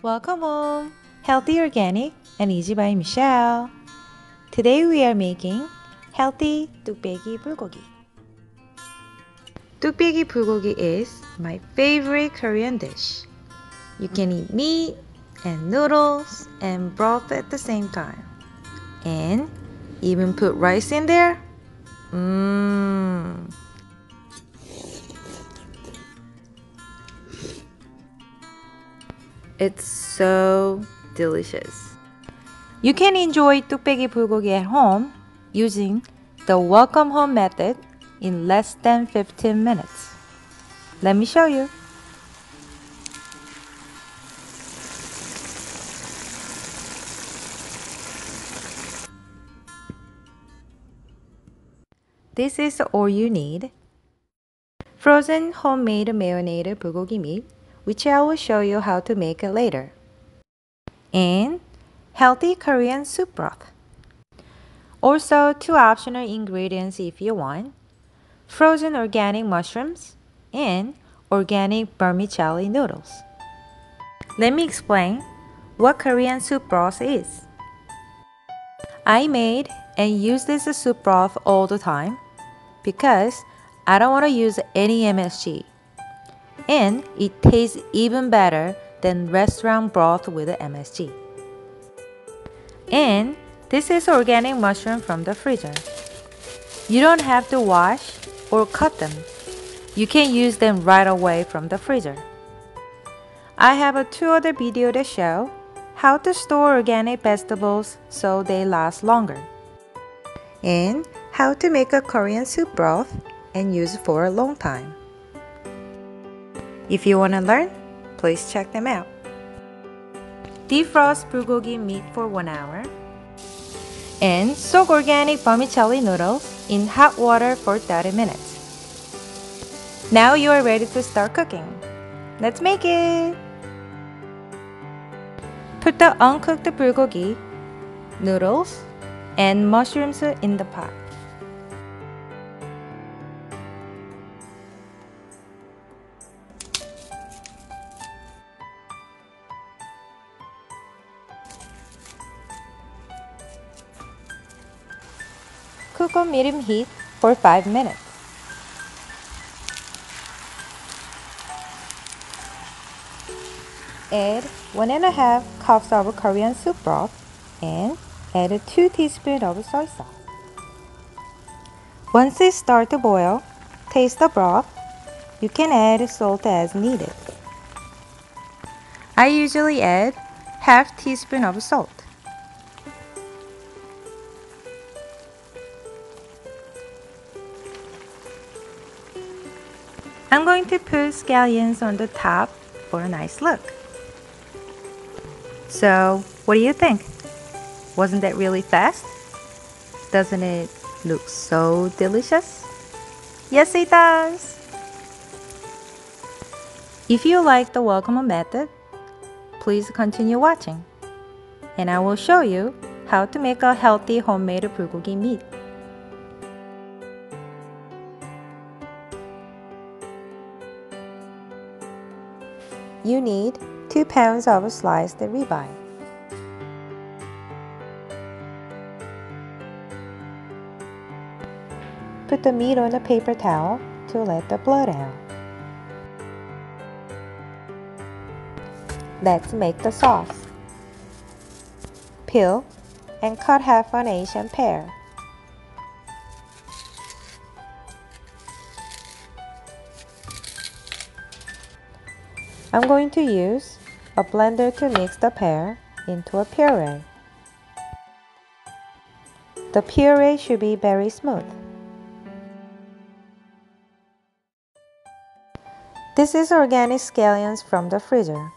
Welcome home! Healthy Organic and Easy by Michelle. Today we are making healthy Ttukbaegi bulgogi. Ttukbaegi bulgogi is my favorite Korean dish. You can eat meat and noodles and broth at the same time, and even put rice in there. It's so delicious. You can enjoy Ttukbaegi bulgogi at home using the welcome home method in less than 15 minutes. Let me show you. This is all you need. Frozen homemade marinated bulgogi meat, which I will show you how to make it later. And healthy Korean soup broth. Also, two optional ingredients if you want. Frozen organic mushrooms and organic vermicelli noodles. Let me explain what Korean soup broth is. I made and use this as soup broth all the time because I don't want to use any MSG. And it tastes even better than restaurant broth with MSG. And this is organic mushroom from the freezer. You don't have to wash or cut them. You can use them right away from the freezer. I have two other videos that show how to store organic vegetables so they last longer, and how to make a Korean soup broth and use it for a long time. If you want to learn, please check them out. Defrost bulgogi meat for 1 hour and soak organic vermicelli noodles in hot water for 30 minutes. Now you are ready to start cooking. Let's make it! Put the uncooked bulgogi, noodles, and mushrooms in the pot. Cook on medium heat for 5 minutes. Add 1.5 cups of Korean soup broth and add 2 teaspoons of soy sauce. Once it starts to boil, taste the broth. You can add salt as needed. I usually add half teaspoon of salt. I'm going to put scallions on the top for a nice look. So, what do you think? Wasn't that really fast? Doesn't it look so delicious? Yes, it does! If you like the welcome home method, please continue watching, and I will show you how to make a healthy homemade bulgogi meat. You need 2 pounds of sliced ribeye, 2. Put the meat on a paper towel to let the blood out. Let's make the sauce. Peel and cut half an Asian pear. I'm going to use a blender to mix the pear into a puree. The puree should be very smooth. This is organic scallions from the freezer.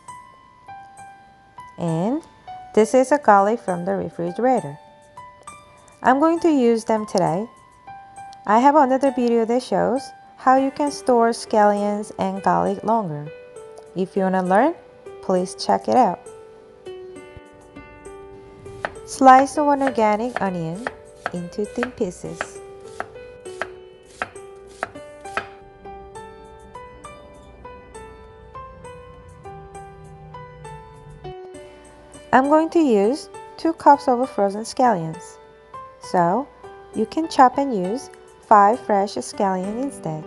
And this is a garlic from the refrigerator. I'm going to use them today. I have another video that shows how you can store scallions and garlic longer. If you want to learn, please check it out. Slice 1 organic onion into thin pieces. I'm going to use 2 cups of frozen scallions, so you can chop and use 5 fresh scallions instead.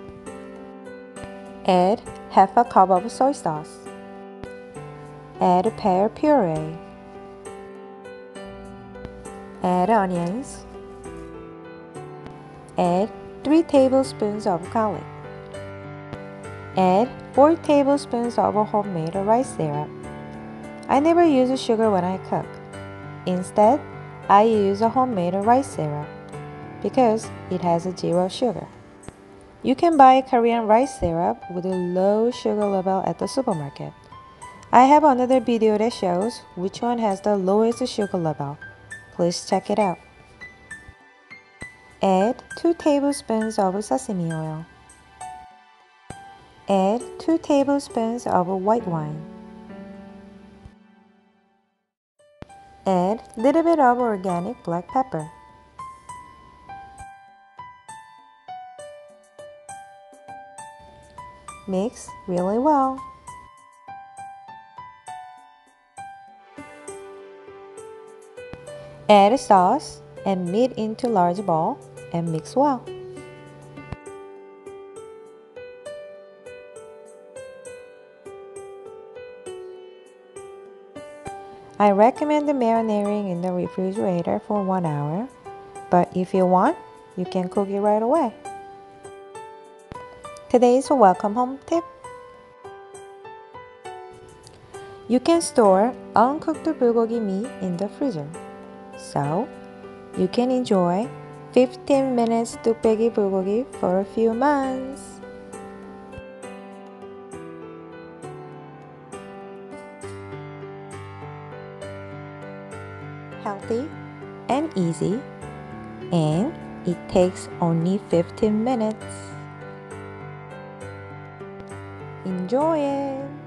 Add half a cup of soy sauce. Add pear puree. Add onions. Add 3 tablespoons of garlic. Add 4 tablespoons of homemade rice syrup. I never use sugar when I cook. Instead, I use homemade rice syrup because it has zero sugar. You can buy Korean rice syrup with a low sugar level at the supermarket. I have another video that shows which one has the lowest sugar level. Please check it out. Add 2 tablespoons of sesame oil. Add 2 tablespoons of white wine. Add a little bit of organic black pepper. Mix really well. Add sauce and meat into large bowl and mix well. I recommend marinating in the refrigerator for 1 hour, but if you want, you can cook it right away. Today's welcome home tip. You can store uncooked bulgogi meat in the freezer, so you can enjoy 15 minutes Ttukbaegi bulgogi for a few months. Healthy and easy, and it takes only 15 minutes. Enjoy it!